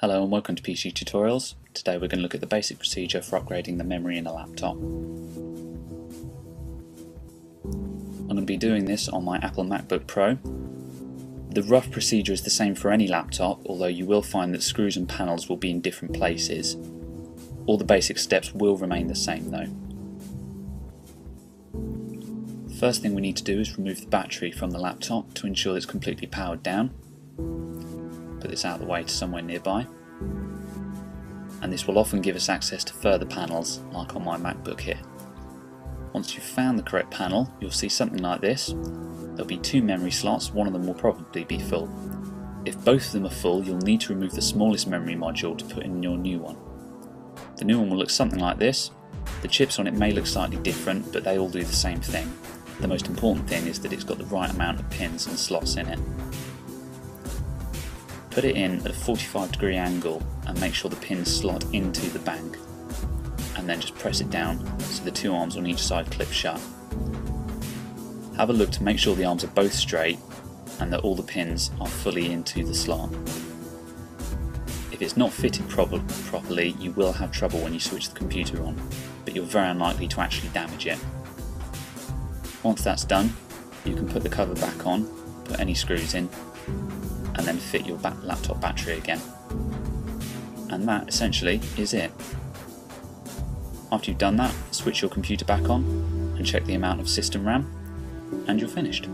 Hello and welcome to PC Tutorials. Today we're going to look at the basic procedure for upgrading the memory in a laptop. I'm going to be doing this on my Apple MacBook Pro. The rough procedure is the same for any laptop, although you will find that screws and panels will be in different places. All the basic steps will remain the same though. First thing we need to do is remove the battery from the laptop to ensure it's completely powered down. Put this out of the way to somewhere nearby, and this will often give us access to further panels, like on my MacBook here. Once you've found the correct panel, you'll see something like this. There'll be two memory slots, one of them will probably be full. If both of them are full, you'll need to remove the smallest memory module to put in your new one. The new one will look something like this. The chips on it may look slightly different, but they all do the same thing. The most important thing is that it's got the right amount of pins and slots in it. Put it in at a 45-degree angle and make sure the pins slot into the bank, and then just press it down so the two arms on each side clip shut. Have a look to make sure the arms are both straight and that all the pins are fully into the slot. If it's not fitted properly, you will have trouble when you switch the computer on, but you're very unlikely to actually damage it. Once that's done, you can put the cover back on, put any screws in, and then fit your laptop battery again. And that essentially is it. After you've done that, switch your computer back on and check the amount of system RAM, and you're finished.